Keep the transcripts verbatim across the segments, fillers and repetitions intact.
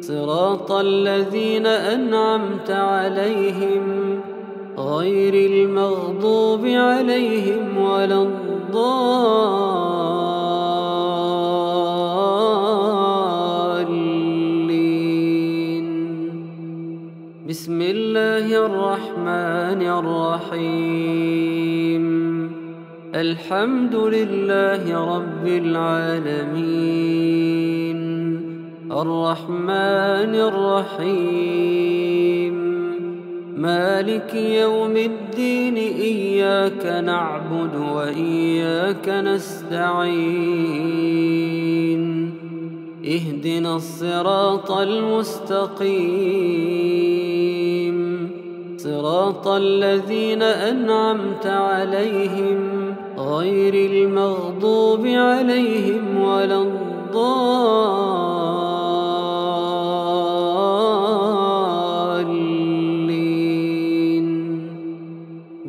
صراط الذين أنعمت عليهم غير المغضوب عليهم ولا الضالين. بسم الله الرحمن الرحيم. الحمد لله رب العالمين الرحمن الرحيم مالك يوم الدين إياك نعبد وإياك نستعين اهدنا الصراط المستقيم صراط الذين أنعمت عليهم غير المغضوب عليهم ولا الضالين.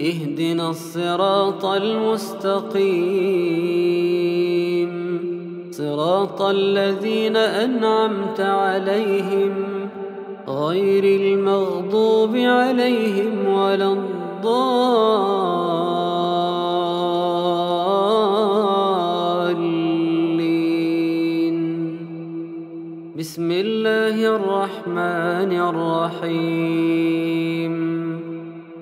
اهدنا الصراط المستقيم صراط الذين أنعمت عليهم غير المغضوب عليهم ولا الضالين. بسم الله الرحمن الرحيم.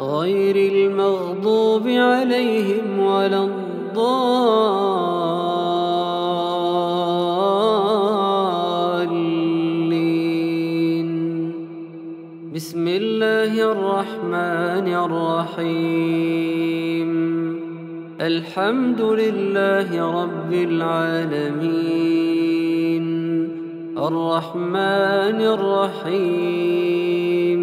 غير المغضوب عليهم ولا الضالين. بسم الله الرحمن الرحيم. الحمد لله رب العالمين الرحمن الرحيم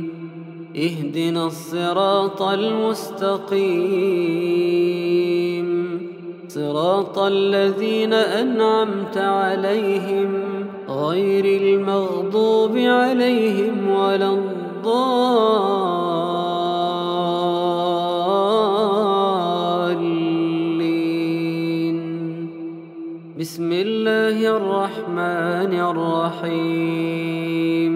اهدنا الصراط المستقيم صراط الذين أنعمت عليهم غير المغضوب عليهم ولا الضالين. بسم الله الرحمن الرحيم.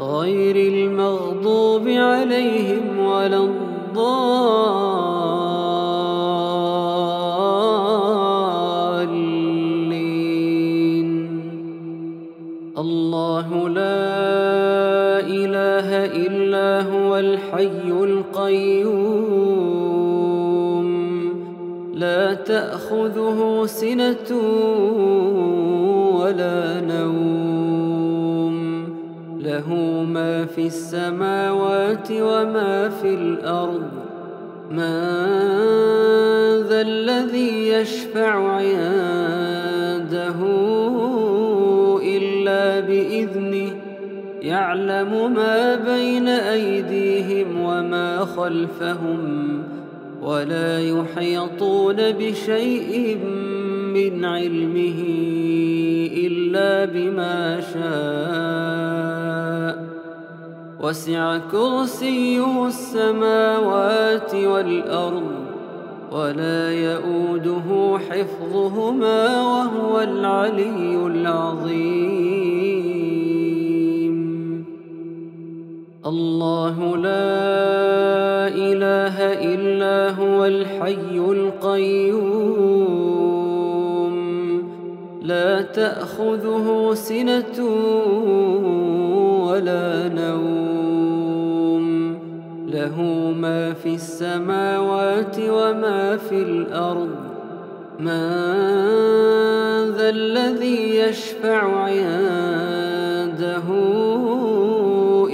غير المغضوب عليهم ولا الضالين. الله لا إله إلا هو الحي القيوم لا تأخذه سنة ولا نوم له ما في السماوات وما في الأرض من ذا الذي يشفع عنده إلا بإذنه يعلم ما بين أيديهم وما خلفهم ولا يحيطون بشيء من علمه إلا بما شاء وسع كرسيه السماوات والأرض ولا يؤوده حفظهما وهو العلي العظيم. الله لا إله إلا هو الحي القيوم لا تأخذه سنة ولا نوم له ما في السماوات وما في الأرض من ذا الذي يشفع عنده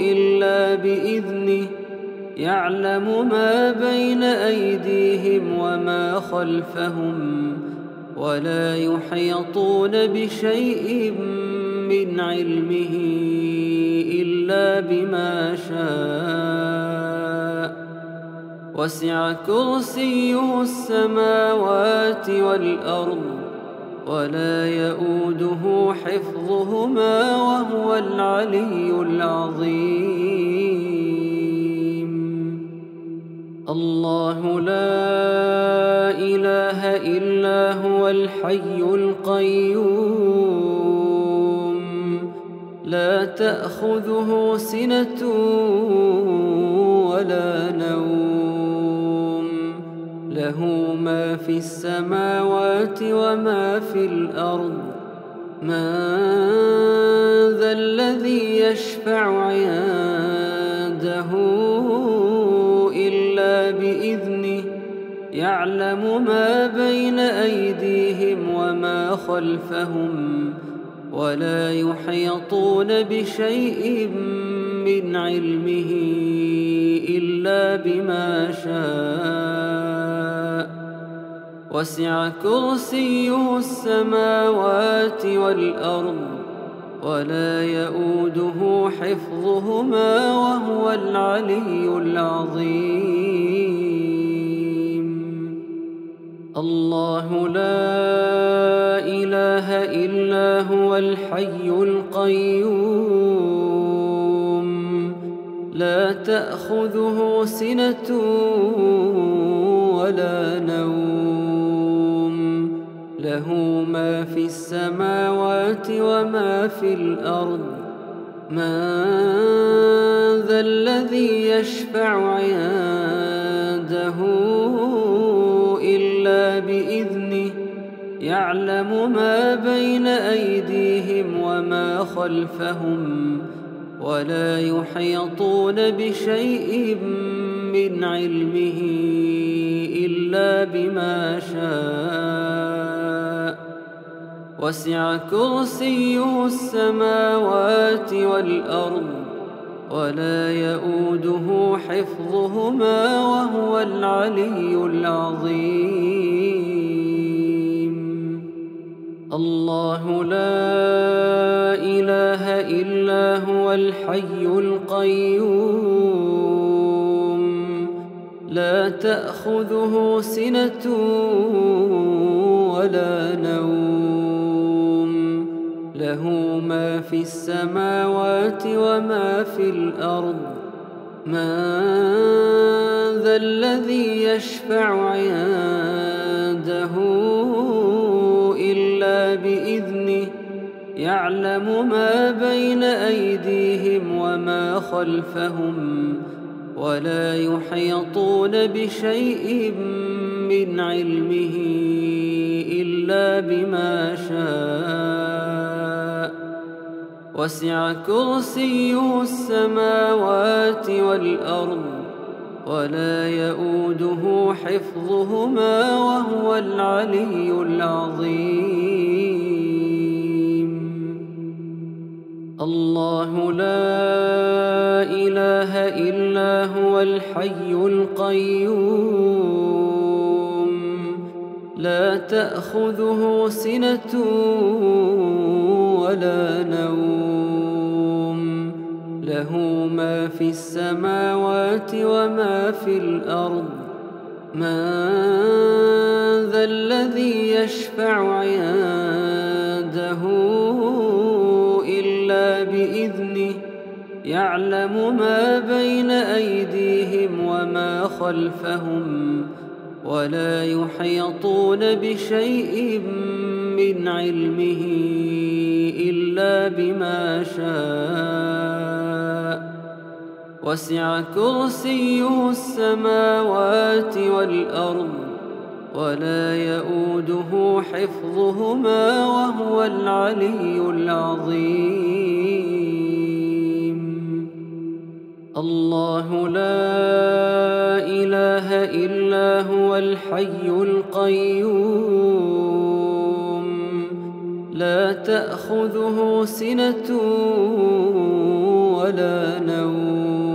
إلا بإذنه يعلم ما بين أيديهم وما خلفهم ولا يحيطون بشيء من علمه إلا بما شاء وسع كرسيه السماوات والأرض ولا يؤوده حفظهما وهو العلي العظيم. الله لا إله إلا هو الحي القيوم لا تأخذه سنة ولا نوم له ما في السماوات وما في الأرض من ذا الذي يشفع عنده إلا بإذنه يعلم ما بين أيديهم وما خلفهم ولا يحيطون بشيء من علمه إلا بما شاء وسع كرسيه السماوات والأرض ولا يؤوده حفظهما وهو العلي العظيم. الله لا إله إلا هو الحي القيوم لا تأخذه سنة ولا نوم له ما في السماوات وما في الأرض من ذا الذي يشفع عنده إلا بإذنه يعلم ما بين أيديهم وما خلفهم ولا يحيطون بشيء من علمه إلا بما شاء وسع كرسيه السماوات والأرض ولا يؤوده حفظهما وهو العلي العظيم. الله لا إله إلا هو الحي القيوم لا تأخذه سنة ولا نوم له ما في السماوات وما في الأرض من ذا الذي يشفع عنده إلا بإذنه يعلم ما بين أيديهم وما خلفهم ولا يحيطون بشيء من علمه إلا بما شاء وسع كرسيه السماوات والأرض ولا يؤوده حفظهما وهو العلي العظيم الله لا إله إلا هو الحي القيوم لا تأخذه سنة ولا نوم له ما في السماوات وما في الأرض من ذا الذي يشفع عنده إلا بإذنه يعلم ما بين أيديهم وما خلفهم ولا يحيطون بشيء من علمه إلا بما شاء وسع كرسيه السماوات والأرض ولا يؤوده حفظهما وهو العلي العظيم الله لا إله إلا هو الحي القيوم لا تأخذه سنة ولا نوم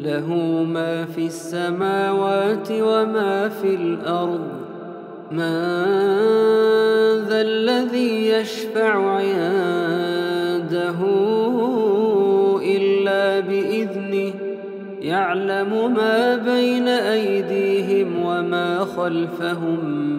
له ما في السماوات وما في الأرض من ذا الذي يشفع عنده إلا بإذنه يعلم ما بين أيديهم وما خلفهم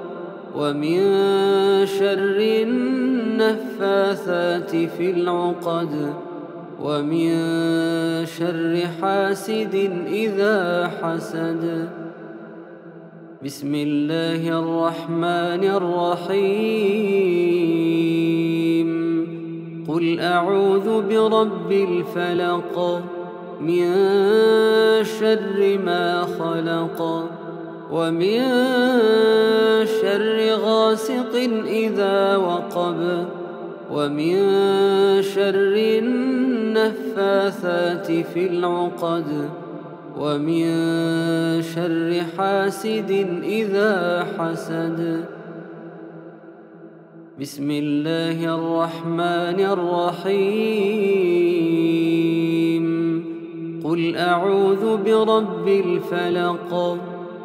ومن شر النفاثات في العقد ومن شر حاسد إذا حسد. بسم الله الرحمن الرحيم. قل أعوذ برب الفلق من شر ما خلق ومن شر غاسق إذا وقب ومن شر النفاثات في العقد ومن شر حاسد إذا حسد. بسم الله الرحمن الرحيم. قل أعوذ برب الفلق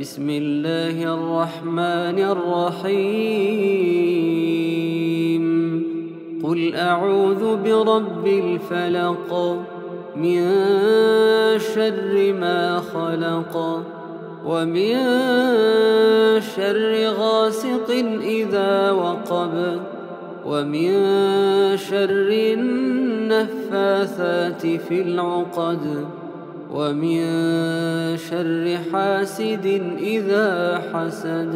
بسم الله الرحمن الرحيم. قل أعوذ برب الفلق من شر ما خلق ومن شر غاسق إذا وقب ومن شر النفاثات في العقد ومن شر حاسد إذا حسد.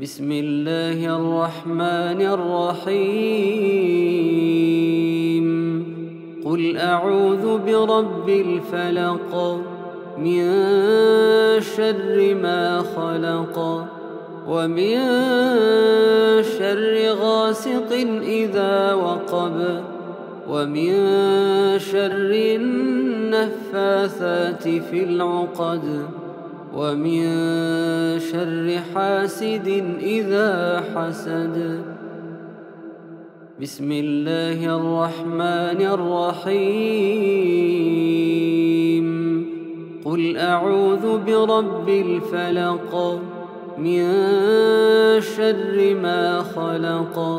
بسم الله الرحمن الرحيم. قل أعوذ برب الفلق من شر ما خلق ومن شر غاسق إذا وقب ومن شر النفاثات في العقد ومن شر حاسد إذا حسد. بسم الله الرحمن الرحيم. قل أعوذ برب الفلق من شر ما خلق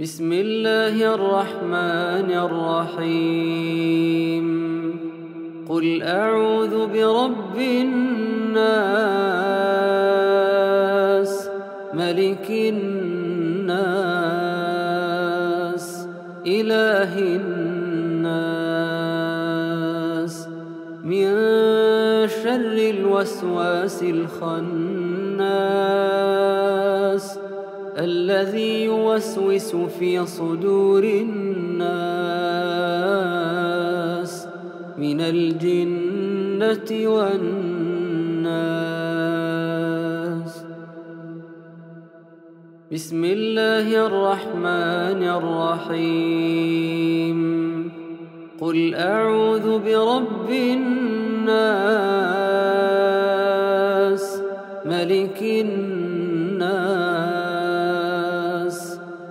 بسم الله الرحمن الرحيم. قل أعوذ برب الناس ملك الناس إله الناس من شر الوسواس الخناس الذي يوسوس في صدور الناس من الجنة والناس. بسم الله الرحمن الرحيم. قل أعوذ برب الناس ملك الناس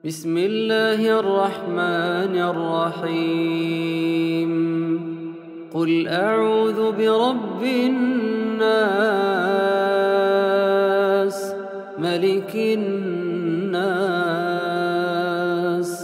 بسم الله الرحمن الرحيم. قل أعوذ برب الناس ملك الناس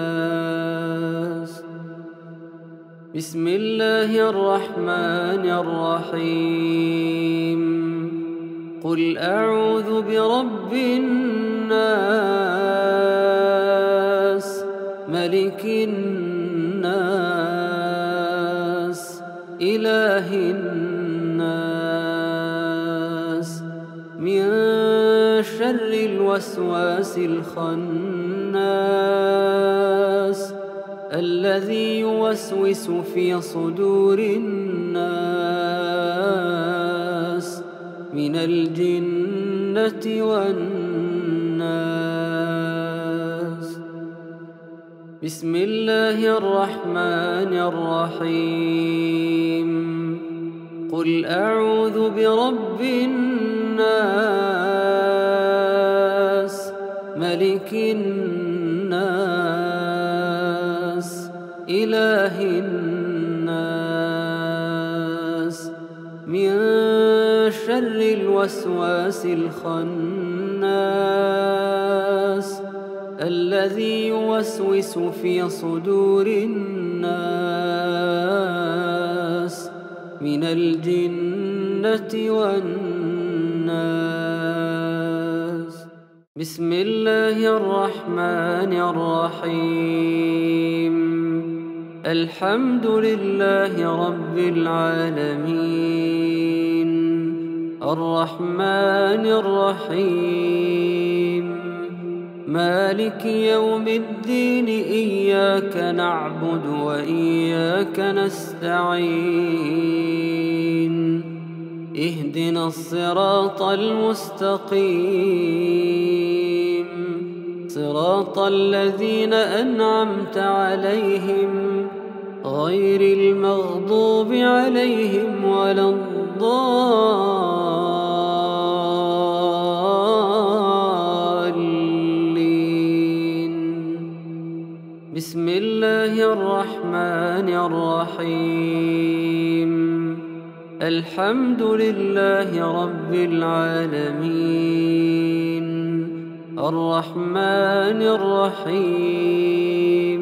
بسم الله الرحمن الرحيم. قل أعوذ برب الناس ملك الناس إله الناس من شر الوسواس الخناس الذي يوسوس في صدور الناس من الجنة والناس. بسم الله الرحمن الرحيم. قل أعوذ برب الناس ملك الناس إله الناس من شر الوسواس الخناس الذي يوسوس في صدور الناس من الجنة والناس. بسم الله الرحمن الرحيم. الحمد لله رب العالمين الرحمن الرحيم مالك يوم الدين إياك نعبد وإياك نستعين اهدنا الصراط المستقيم صراط الذين أنعمت عليهم غير المغضوب عليهم ولا الضالين. بسم الله الرحمن الرحيم. الحمد لله رب العالمين الرحمن الرحيم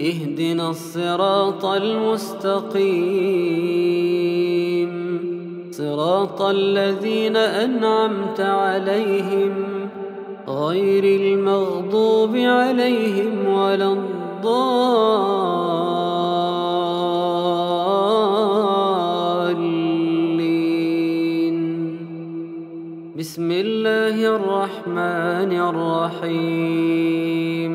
اهدنا الصراط المستقيم صراط الذين أنعمت عليهم غير المغضوب عليهم ولا الضالين. بسم الله الرحمن الرحيم.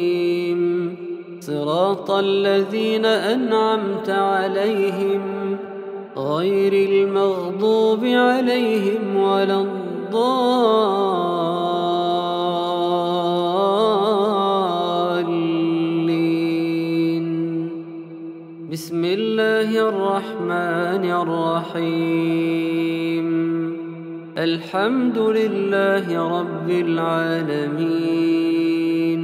صراط الذين أنعمت عليهم غير المغضوب عليهم ولا الضالين. بسم الله الرحمن الرحيم. الحمد لله رب العالمين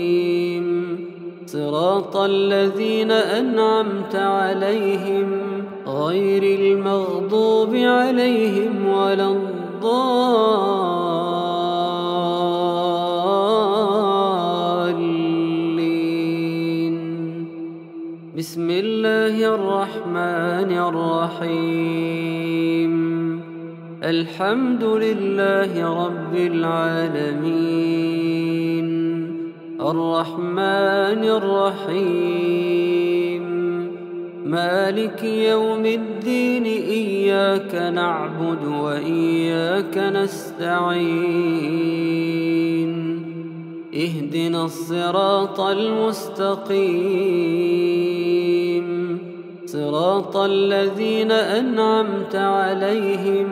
صراط الذين أنعمت عليهم غير المغضوب عليهم ولا الضالين. بسم الله الرحمن الرحيم. الحمد لله رب العالمين الرحمن الرحيم مالك يوم الدين إياك نعبد وإياك نستعين اهدنا الصراط المستقيم صراط الذين أنعمت عليهم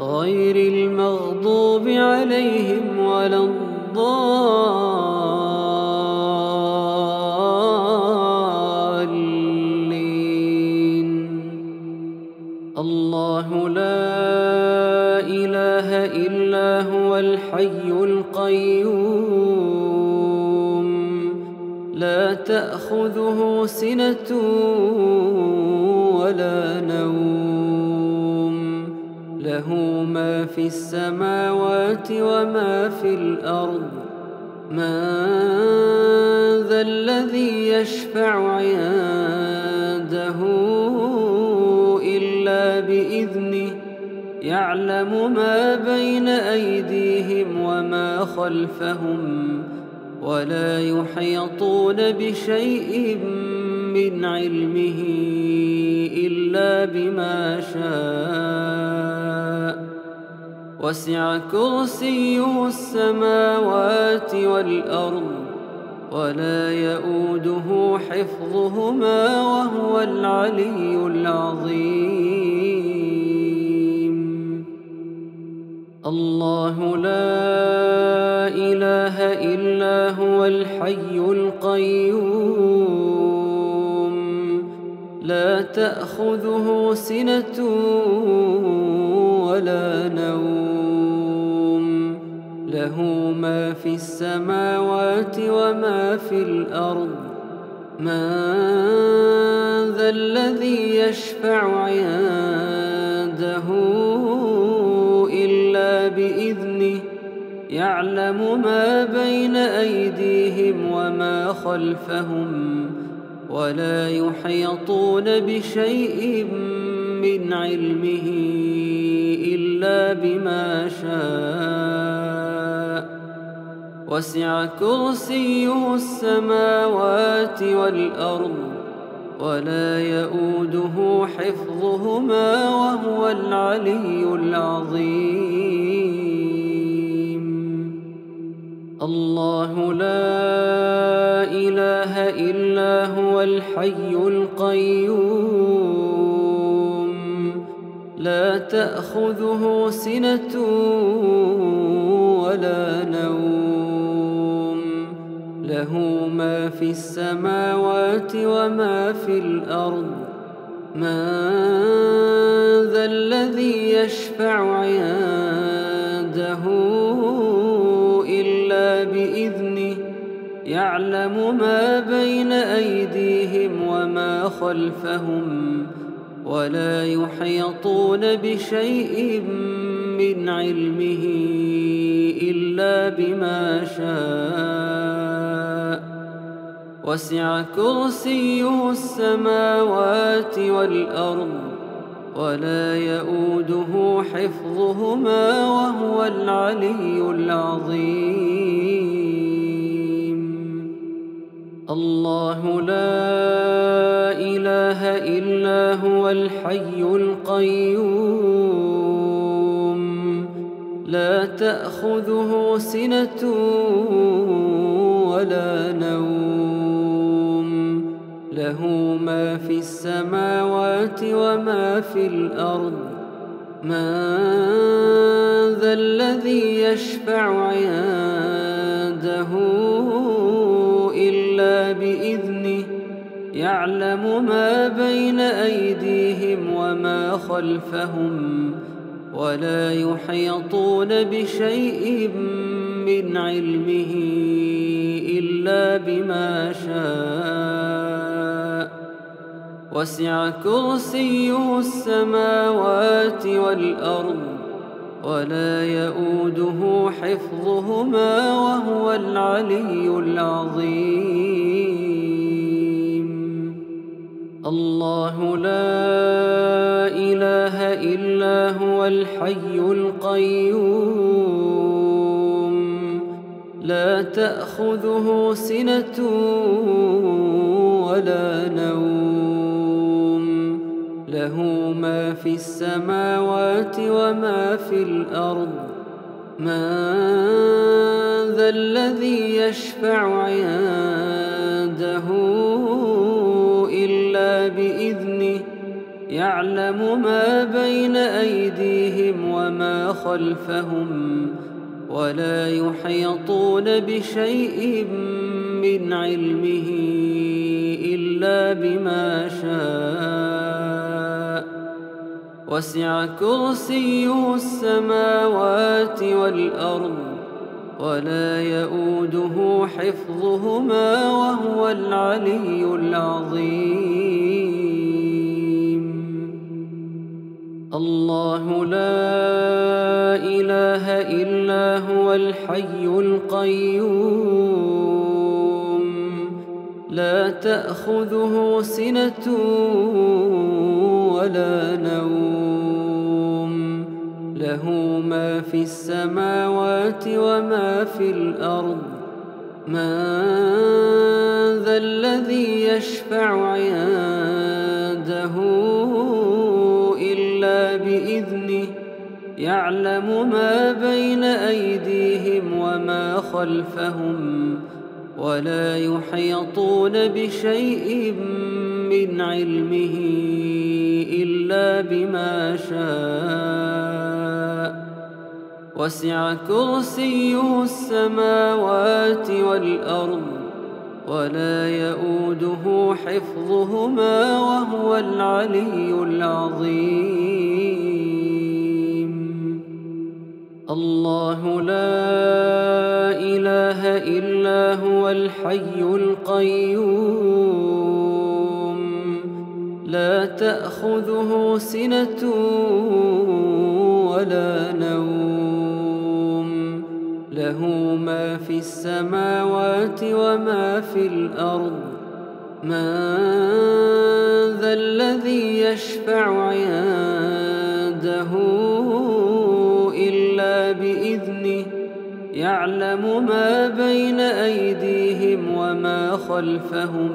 غير المغضوب عليهم ولا الضالين. الله لا إله إلا هو الحي القيوم لا تأخذه سنة ولا نوم له ما في السماوات وما في الأرض من ذا الذي يشفع عنده إلا بإذنه يعلم ما بين أيديهم وما خلفهم ولا يحيطون بشيء من علمه إلا بما شاء وسع كرسيه السماوات والأرض ولا يؤوده حفظهما وهو العلي العظيم. الله لا إله إلا هو الحي القيوم لا تأخذه سنة ولا نوم له ما في السماوات وما في الأرض من ذا الذي يشفع عنده إلا بإذنه يعلم ما بين أيديهم وما خلفهم ولا يحيطون بشيء من علمه إلا بما شاء وسع كرسيه السماوات والأرض ولا يؤوده حفظهما وهو العلي العظيم. الله لا إله إلا هو الحي القيوم لا تأخذه سنة ولا نوم له ما في السماوات وما في الأرض من ذا الذي يشفع عنده إلا بإذنه يعلم ما بين أيديهم وما خلفهم ولا يحيطون بشيء من علمه إلا بما شاء وسع كرسيه السماوات والأرض ولا يؤوده حفظهما وهو العلي العظيم. الله لا إله إلا هو الحي القيوم لا تأخذه سنة ولا نوم له ما في السماوات وما في الأرض من ذا الذي يشفع عنده إلا بإذنه يعلم ما بين أيديهم وما خلفهم ولا يحيطون بشيء من علمه إلا بما شاء وسع كرسيه السماوات والأرض ولا يؤوده حفظهما وهو العلي العظيم. الله لا إله إلا هو الحي القيوم لا تأخذه سنة ولا نوم له ما في السماوات وما في الأرض من ذا الذي يشفع عنده إلا بإذنه يعلم ما بين أيديهم وما خلفهم ولا يحيطون بشيء من علمه إلا بما شاء وسع كرسيه السماوات والأرض ولا يؤوده حفظهما وهو العلي العظيم. الله لا إله إلا هو الحي القيوم لا تأخذه سنة ولا نوم له ما في السماوات وما في الأرض من ذا الذي يشفع عنده إلا بإذنه يعلم ما بين أيديهم وما خلفهم ولا يحيطون بشيء من علمه إلا بما شاء وسع كرسيه السماوات والأرض ولا يؤوده حفظهما وهو العلي العظيم. الله لا إله إلا هو الحي القيوم لا تأخذه سنة ولا نوم له ما في السماوات وما في الأرض من ذا الذي يشفع عنده إلا بإذنه يعلم ما بين أيديهم وما خلفهم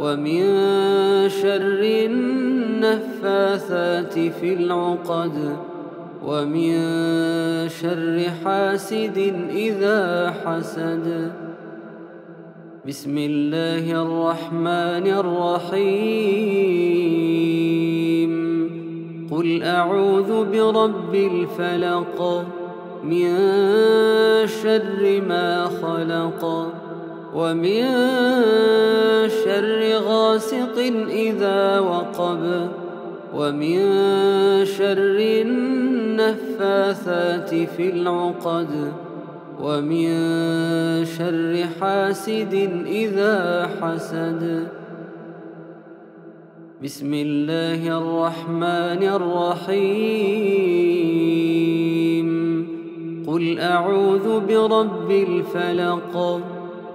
ومن شر النفاثات في العقد، ومن شر حاسد إذا حسد. بسم الله الرحمن الرحيم. قل أعوذ برب الفلق، من شر ما خلق، ومن شر غاسق إذا وقب، ومن شر النفاثات في العقد، ومن شر حاسد إذا حسد. بسم الله الرحمن الرحيم. قل أعوذ برب الفلق،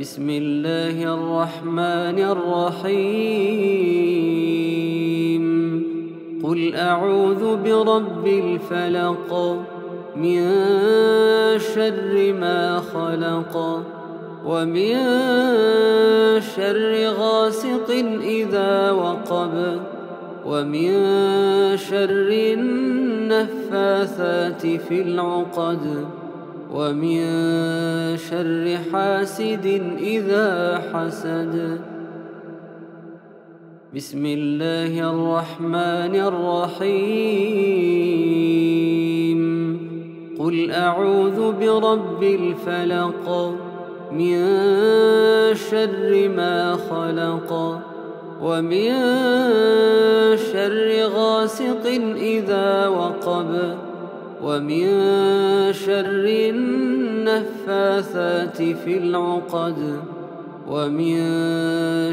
بسم الله الرحمن الرحيم. قل أعوذ برب الفلق، من شر ما خلق، ومن شر غاسق إذا وقب، ومن شر النفاثات في العقد، ومن شر حاسد إذا حسد. بسم الله الرحمن الرحيم. قل أعوذ برب الفلق، من شر ما خلق، ومن شر غاسق إذا وقب، ومن شر النفاثات في العقد، ومن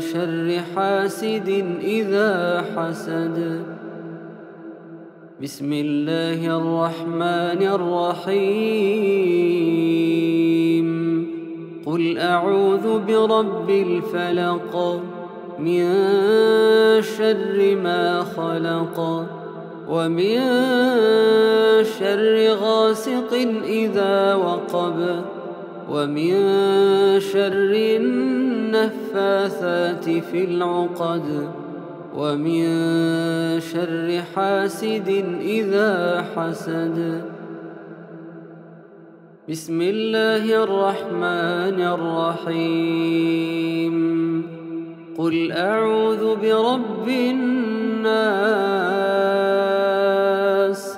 شر حاسد إذا حسد. بسم الله الرحمن الرحيم. قل أعوذ برب الفلق، من شر ما خلق، ومن شر غاسق إذا وقب، ومن شر النفاثات في العقد، ومن شر حاسد إذا حسد. بسم الله الرحمن الرحيم. قل أعوذ برب الناس،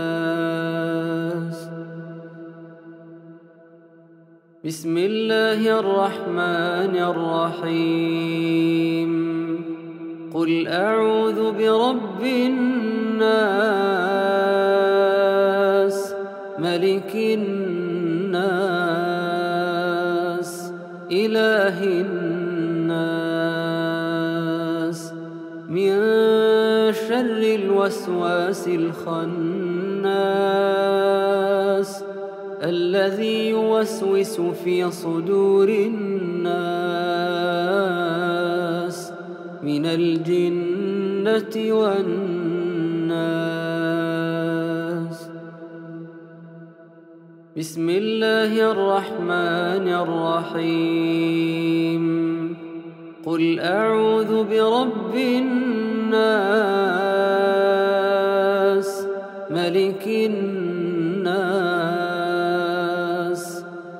بسم الله الرحمن الرحيم. قل أعوذ برب الناس، ملك الناس، إله الناس من شر الوسواس الخناس الذي يوسوس في صدور الناس من الجنة والناس. بسم الله الرحمن الرحيم. قل أعوذ برب الناس ملك الناس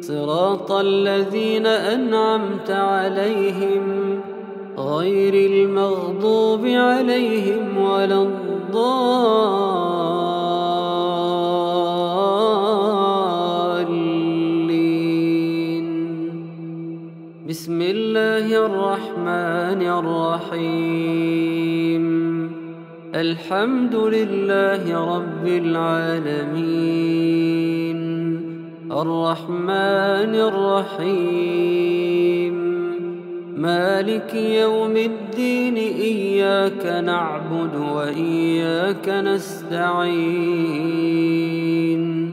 صراط الذين أنعمت عليهم غير المغضوب عليهم ولا الضالين. بسم الله الرحمن الرحيم. الحمد لله رب العالمين الرحمن الرحيم مالك يوم الدين إياك نعبد وإياك نستعين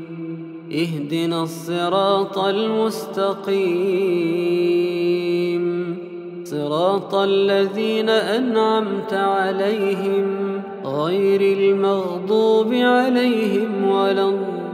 اهدنا الصراط المستقيم صراط الذين أنعمت عليهم غير المغضوب عليهم ولا الضالين.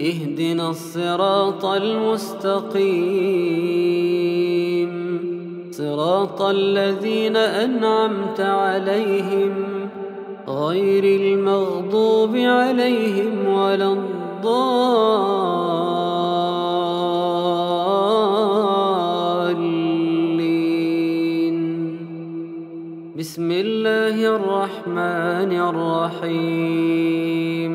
اهدنا الصراط المستقيم صراط الذين أنعمت عليهم غير المغضوب عليهم ولا الضالين. بسم الله الرحمن الرحيم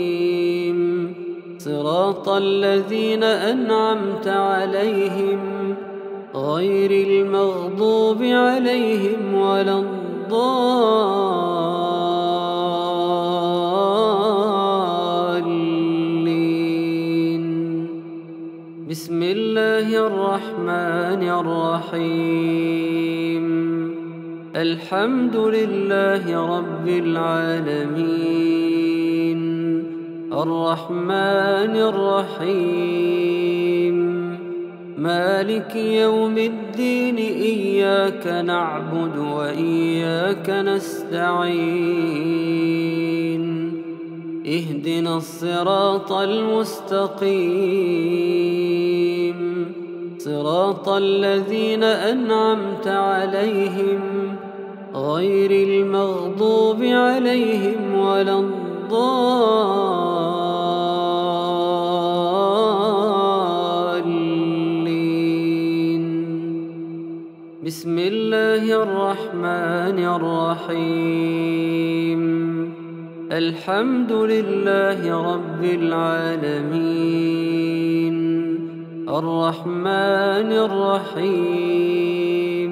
صراط الذين أنعمت عليهم غير المغضوب عليهم ولا الضالين. بسم الله الرحمن الرحيم الحمد لله رب العالمين الرحمن الرحيم مالك يوم الدين إياك نعبد وإياك نستعين اهدنا الصراط المستقيم صراط الذين أنعمت عليهم غير المغضوب عليهم ولا الضالين. بسم الله الرحمن الرحيم الحمد لله رب العالمين الرحمن الرحيم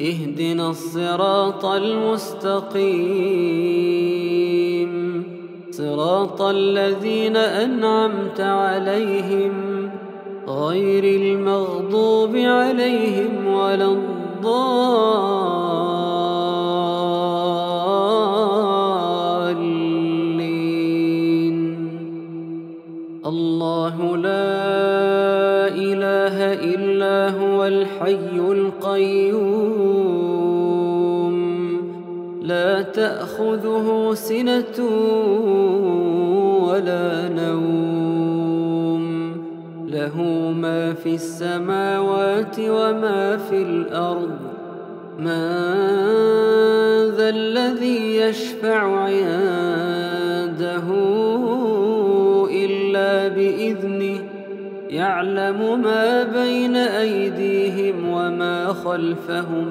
اهدنا الصراط المستقيم صراط الذين أنعمت عليهم غير المغضوب عليهم ولا الضالين. الله لا إله إلا هو الحي القيوم لا تأخذه سنة ولا نوم له له ما في السماوات وما في الأرض. من ذا الذي يشفع عنده إلا بإذنه، يعلم ما بين أيديهم وما خلفهم،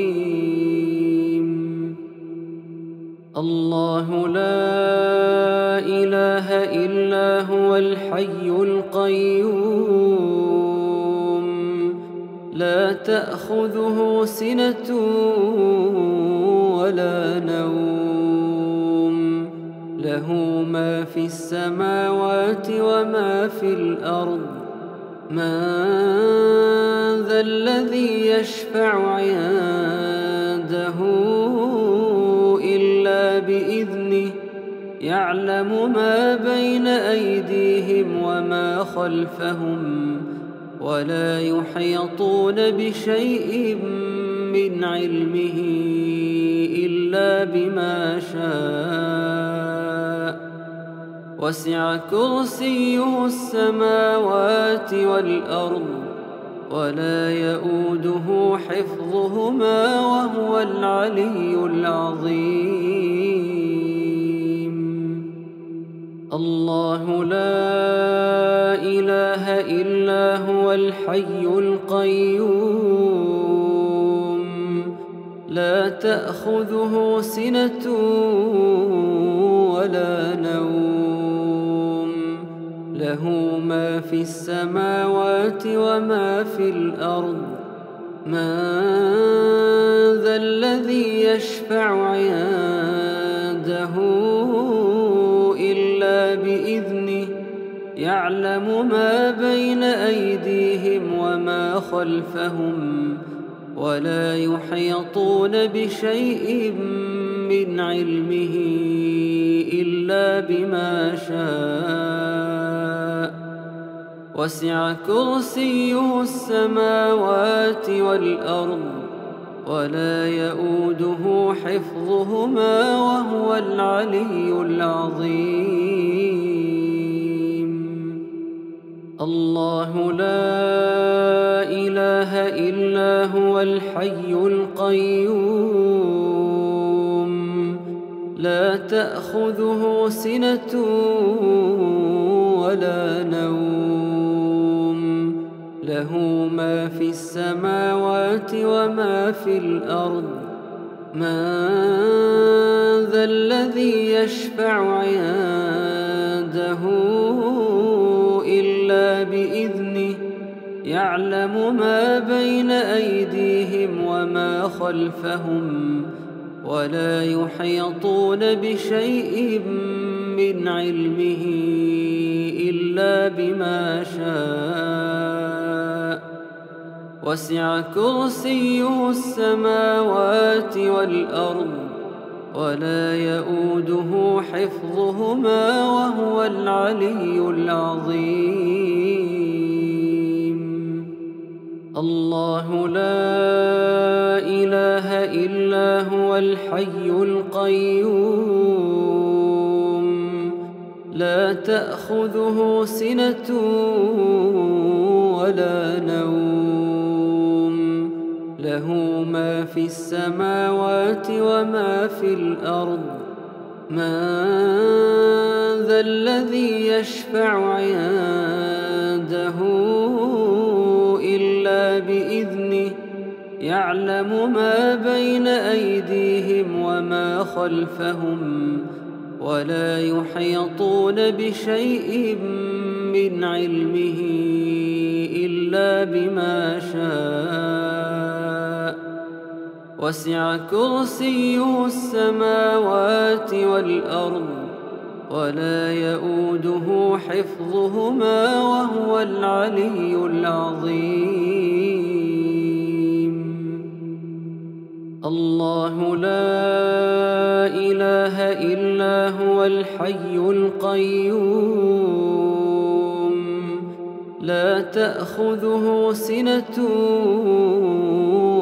الله لا إله إلا هو الحي القيوم، لا تأخذه سنة ولا نوم، له ما في السماوات وما في الأرض. من ذا الذي يشفع عنده إلا بإذنه، يعلم ما بين أيديهم وما خلفهم، ولا يحيطون بشيء من علمه إلا بما شاء. وسع كرسيه السماوات والأرض، ولا يؤوده حفظهما وهو العلي العظيم. الله لا إله إلا هو الحي القيوم، لا تأخذه سنة ولا نوم، له ما في السماوات وما في الأرض. من ذا الذي يشفع عنده إلا بإذنه، يعلم ما بين أيديهم وما خلفهم، ولا يحيطون بشيء من علمه إلا بما شاء. وسع كرسيه السماوات والأرض، ولا يؤوده حفظهما وهو العلي العظيم. الله لا إله إلا هو الحي القيوم، لا تأخذه سنة ولا نوم، له ما في السماوات وما في الأرض. من ذا الذي يشفع عنده إلا بإذنه، يعلم ما بين أيديهم وما خلفهم، ولا يحيطون بشيء من علمه إلا بما شاء. وسع كرسيه السماوات والأرض، ولا يؤوده حفظهما وهو العلي العظيم. الله لا إله إلا هو الحي القيوم، لا تأخذه سنة ولا نوم، له ما في السماوات وما في الأرض. من ذا الذي يشفع عنده إلا بإذنه، يعلم ما بين أيديهم وما خلفهم، ولا يحيطون بشيء من علمه إلا بما شاء. وسع كرسيه السماوات والأرض، ولا يؤوده حفظهما وهو العلي العظيم. الله لا إله إلا هو الحي القيوم لا تأخذه سنة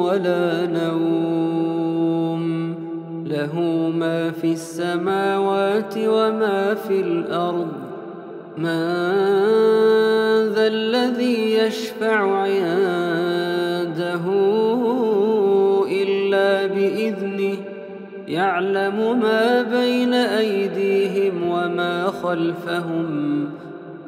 ولا نوم له ما في السماوات وما في الأرض من ذا الذي يشفع عنده إلا بإذنه يعلم ما بين أيديهم وما خلفهم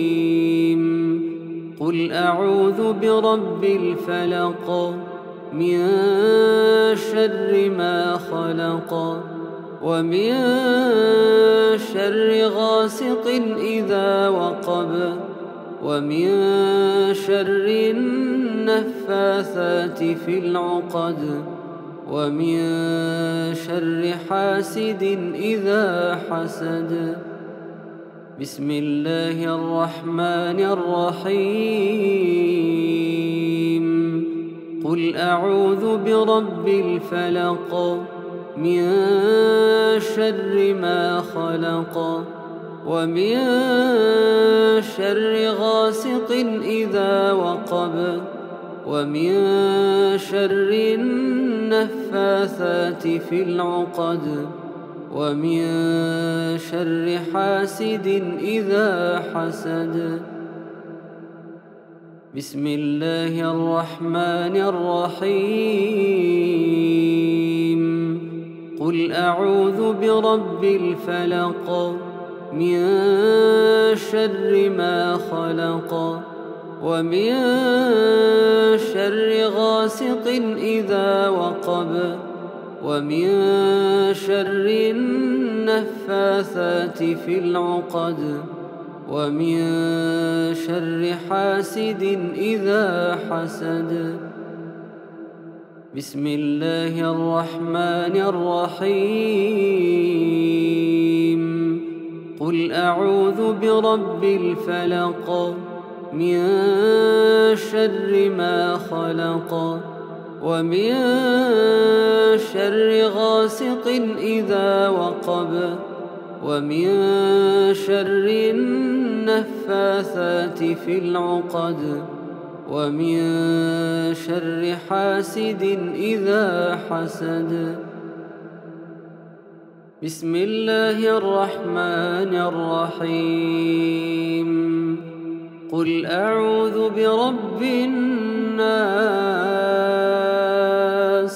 قل أعوذ برب الفلق من شر ما خلق ومن شر غاسق إذا وقب ومن شر النفاثات في العقد ومن شر حاسد إذا حسد. بسم الله الرحمن الرحيم. قل أعوذ برب الفلق من شر ما خلق ومن شر غاسق إذا وقب ومن شر النفاثات في العقد ومن شر حاسد إذا حسد. بسم الله الرحمن الرحيم. قل أعوذ برب الفلق من شر ما خلق ومن شر غاسق إذا وقب ومن شر النفاثات في العقد ومن شر حاسد إذا حسد. بسم الله الرحمن الرحيم. قل أعوذ برب الفلق من شر ما خلق ومن شر غاسق إذا وقب ومن شر النفاثات في العقد ومن شر حاسد إذا حسد. بسم الله الرحمن الرحيم. قل أعوذ برب الناس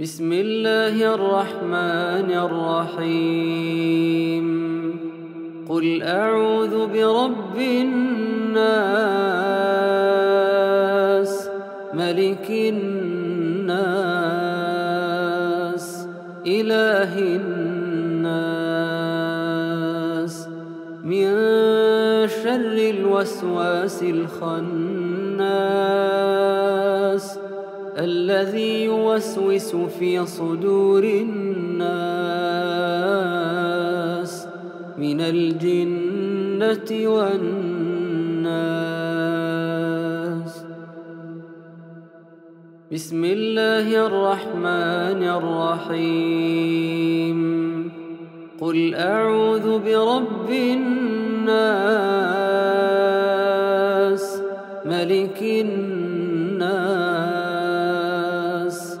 بسم الله الرحمن الرحيم. قل أعوذ برب الناس ملك الناس إله الناس من شر الوسواس الخناس الذي يوسوس في صدور الناس من الجنة والناس. بسم الله الرحمن الرحيم قل أعوذ برب الناس ملك الناس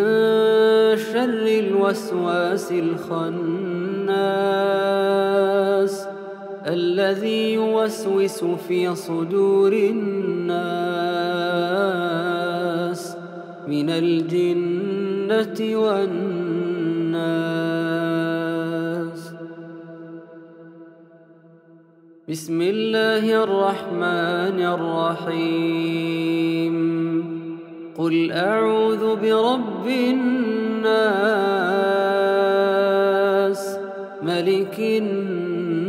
شر الوسواس الخناس الذي يوسوس في صدور الناس من الجنة والناس. بسم الله الرحمن الرحيم قل أعوذ برب الناس ملك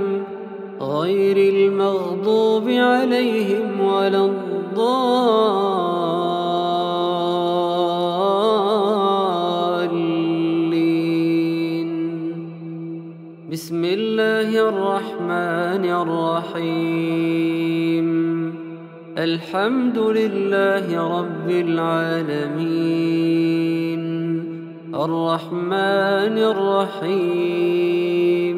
غير المغضوب عليهم ولا الضالين. بسم الله الرحمن الرحيم الحمد لله رب العالمين الرحمن الرحيم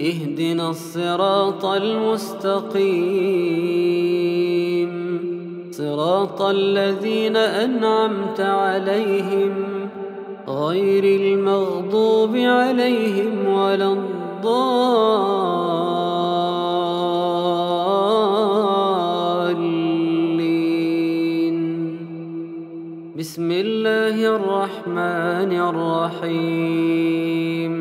اهدنا الصراط المستقيم صراط الذين أنعمت عليهم غير المغضوب عليهم ولا الضالين. بسم الله الرحمن الرحيم.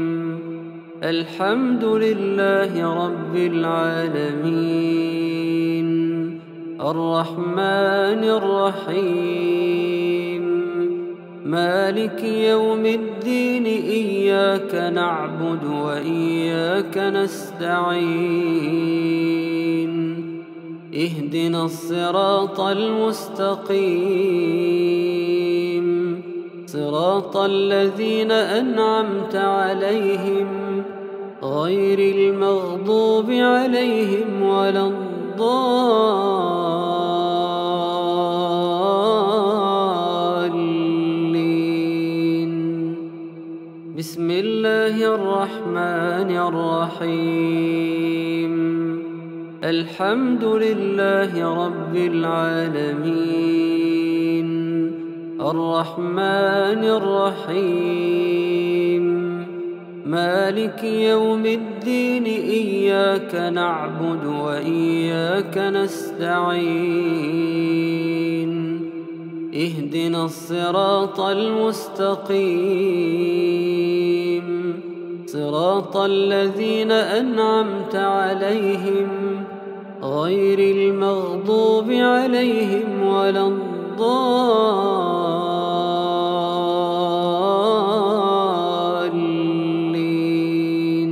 الحمد لله رب العالمين الرحمن الرحيم مالك يوم الدين إياك نعبد وإياك نستعين اهدنا الصراط المستقيم صراط الذين أنعمت عليهم غير المغضوب عليهم ولا الضالين. بسم الله الرحمن الرحيم. الحمد لله رب العالمين الرحمن الرحيم مالك يوم الدين إياك نعبد وإياك نستعين اهدنا الصراط المستقيم صراط الذين أنعمت عليهم غير المغضوب عليهم ولا الضالين.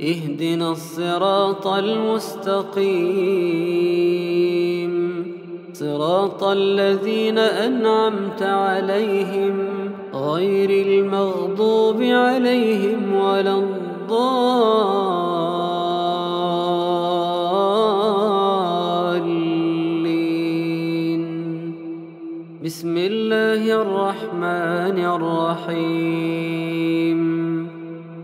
اهدنا الصراط المستقيم صراط الذين أنعمت عليهم غير المغضوب عليهم ولا الضالين. بسم الله الرحمن الرحيم.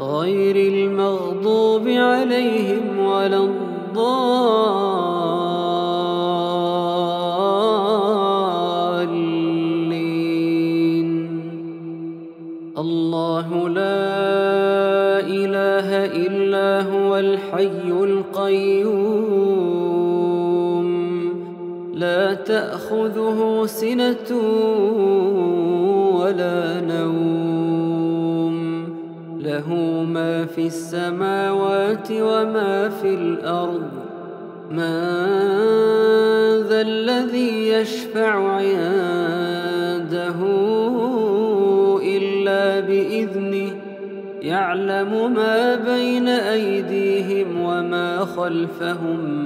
غير المغضوب عليهم ولا الضالين. الله لا إله إلا هو الحي القيوم لا تأخذه سنة ولا نوم له ما في السماوات وما في الأرض من ذا الذي يشفع عنده بإذنه يعلم ما بين أيديهم وما خلفهم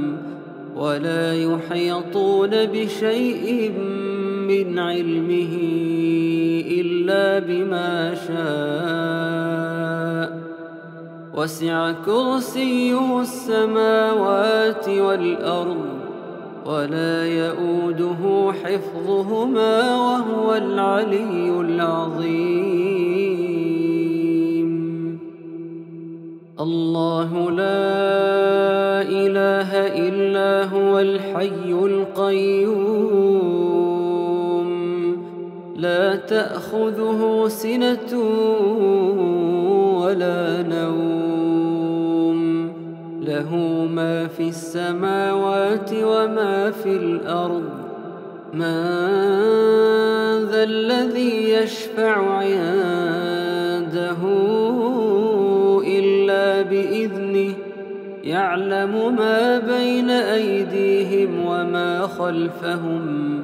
ولا يحيطون بشيء من علمه إلا بما شاء وسع كرسيه السماوات والأرض ولا يؤوده حفظهما وهو العلي العظيم. الله لا إله إلا هو الحي القيوم لا تأخذه سنة ولا نوم له ما في السماوات وما في الأرض من ذا الذي يشفع عنده إلا بإذنه يعلم ما بين أيديهم وما خلفهم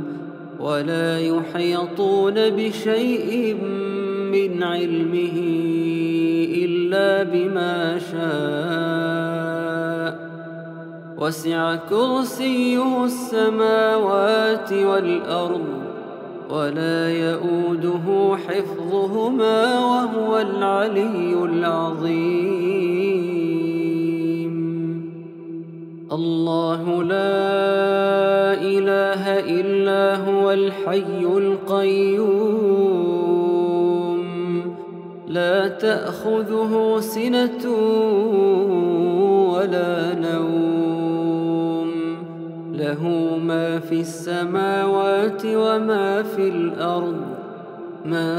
ولا يحيطون بشيء من علمه إلا بما شاء وسع كرسيه السماوات والأرض ولا يؤوده حفظهما وهو العلي العظيم. الله لا إله إلا هو الحي القيوم لا تأخذه سنة ولا نوم له ما في السماوات وما في الأرض من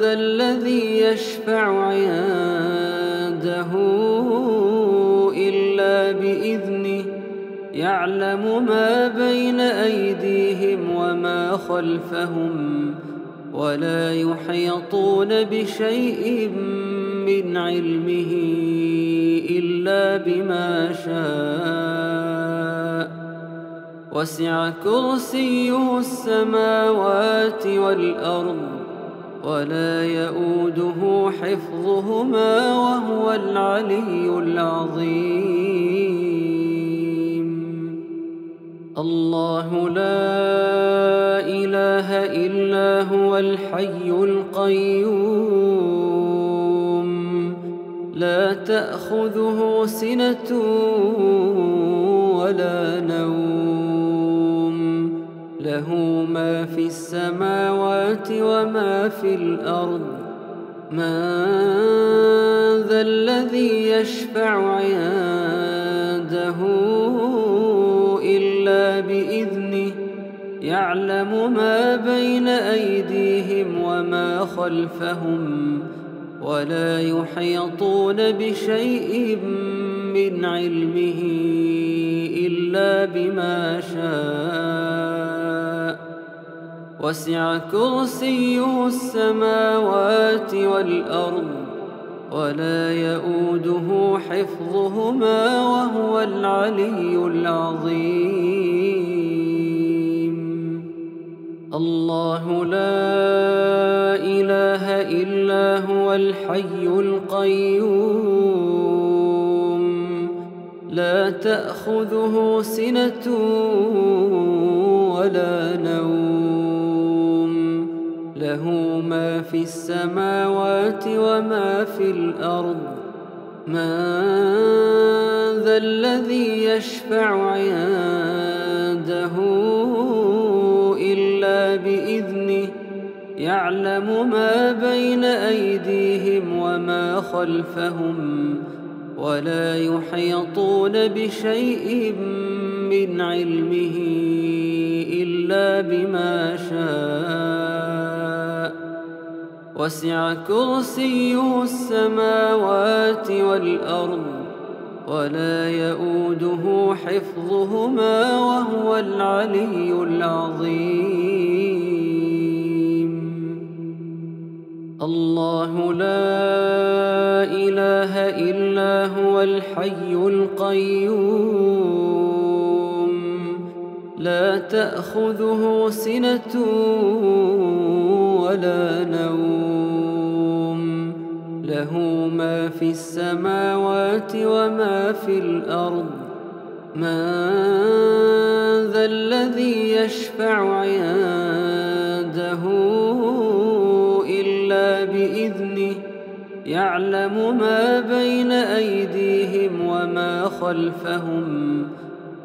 ذا الذي يشفع عنده إلا بإذنه يعلم ما بين أيديهم وما خلفهم ولا يحيطون بشيء من علمه إلا بما شاء وسع كرسيه السماوات والأرض ولا يؤوده حفظهما وهو العلي العظيم. الله لا إله إلا هو الحي القيوم لا تأخذه سنة ولا نوم له ما في السماوات وما في الأرض من ذا الذي يشفع عنده إلا بإذنه يعلم ما بين أيديهم وما خلفهم ولا يحيطون بشيء من علمه إلا بما شاء وسع كرسيه السماوات والأرض ولا يؤوده حفظهما وهو العلي العظيم. الله لا إله إلا هو الحي القيوم لا تأخذه سنة ولا نوم له ما في السماوات وما في الأرض من ذا الذي يشفع عنده إلا بإذنه يعلم ما بين أيديهم وما خلفهم ولا يحيطون بشيء من علمه إلا بما شاء وسع كرسيه السماوات والأرض ولا يؤوده حفظهما وهو العلي العظيم. الله لا إله إلا هو الحي القيوم لا تأخذه سنة ولا نوم له ما في السماوات وما في الأرض من ذا ذا الذي يشفع عنده إلا بإذنه يعلم ما بين أيديهم وما خلفهم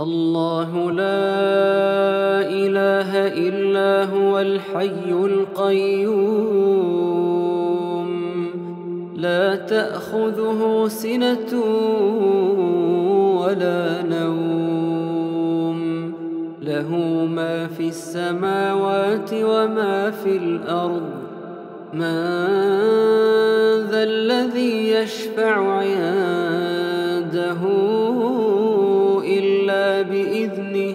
الله لا إله إلا هو الحي القيوم لا تأخذه سنة ولا نوم له ما في السماوات وما في الأرض من ذا الذي يشفع عنده إلا بإذنه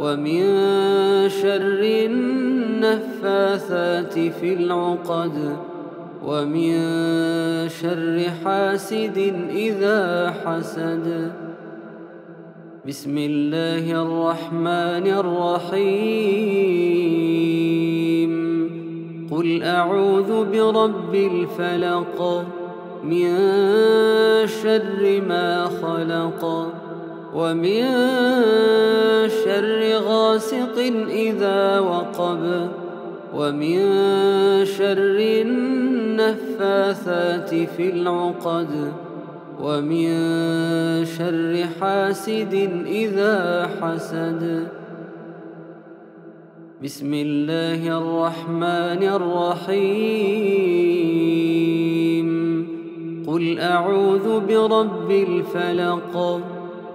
ومن شر النفاثات في العقد ومن شر حاسد إذا حسد. بسم الله الرحمن الرحيم. قل أعوذ برب الفلق من شر ما خلق ومن شر غاسق إذا وقب ومن شر النفاثات في العقد ومن شر حاسد إذا حسد. بسم الله الرحمن الرحيم. قل أعوذ برب الفلق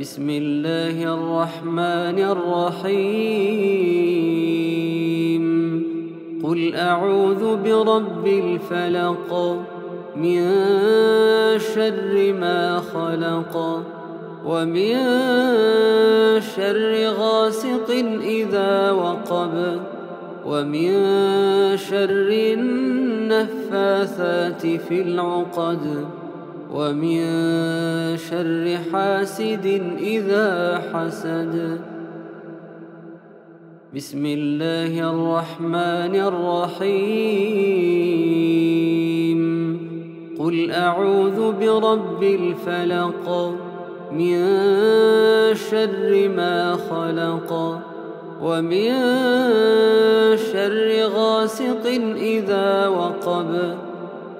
بسم الله الرحمن الرحيم. قل أعوذ برب الفلق من شر ما خلق ومن شر غاسق إذا وقب ومن شر النفاثات في العقد ومن شر حاسد إذا حسد. بسم الله الرحمن الرحيم. قل أعوذ برب الفلق من شر ما خلق ومن شر غاسق إذا وقب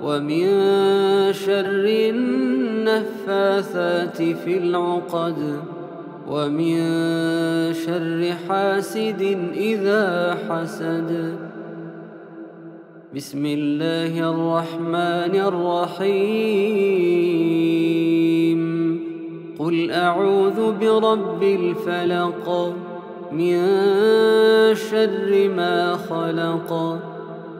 ومن شر النفاثات في العقد ومن شر حاسد إذا حسد. بسم الله الرحمن الرحيم. قل أعوذ برب الفلق من شر ما خلق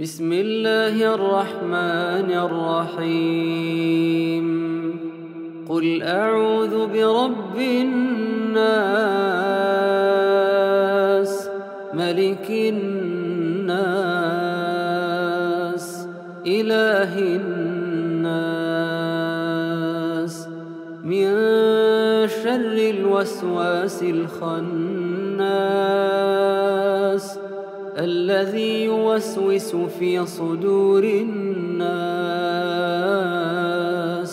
بسم الله الرحمن الرحيم. قل أعوذ برب الناس ملك الناس إله الناس من شر الوسواس الخناس الذي يوسوس في صدور الناس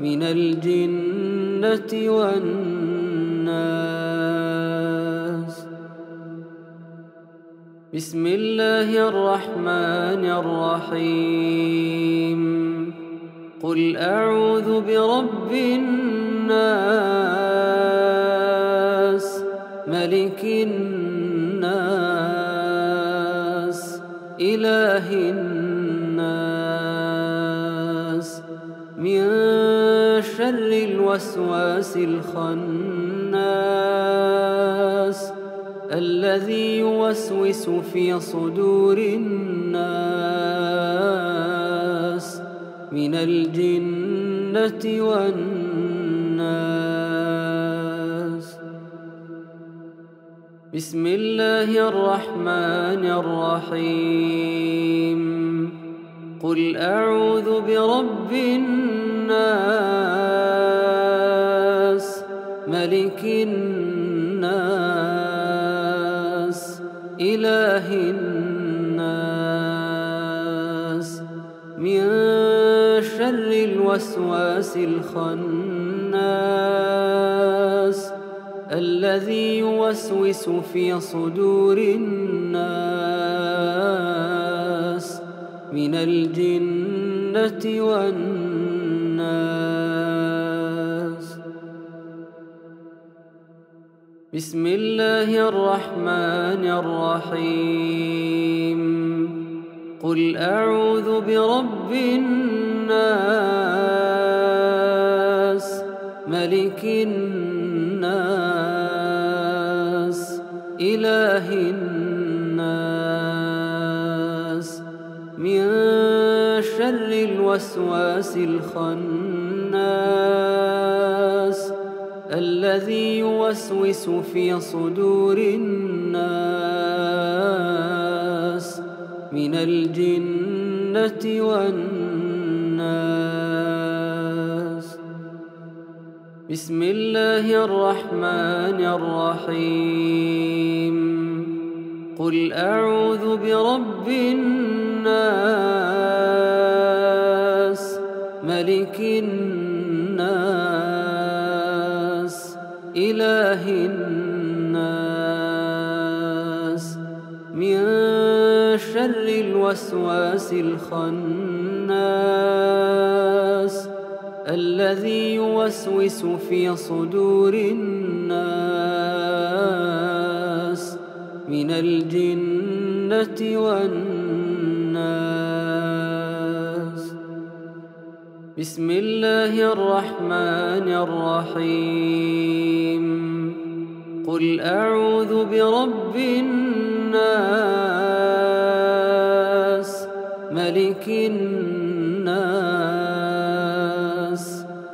من الجنة والناس. بسم الله الرحمن الرحيم. قل أعوذ برب الناس ملك الناس إله الناس من شر الوسواس الخناس الذي يوسوس في صدور الناس الناس من الجنة والناس. بسم الله الرحمن الرحيم. قل أعوذ برب الناس ملك الناس إله الناس من شر الوسواس الخناس الذي يوسوس في صدور الناس من الجنة والناس. بسم الله الرحمن الرحيم. قل أعوذ برب الناس ملك الناس إله الناس من شر الوسواس الخناس الذي يوسوس في صدور الناس من الجنة والناس. بسم الله الرحمن الرحيم. قل أعوذ برب الناس ملك الناس إله الناس من شر الوسواس الخناس الذي يوسوس في صدور الناس من الجنة والناس. بسم الله الرحمن الرحيم. قل أعوذ برب الناس ملك الناس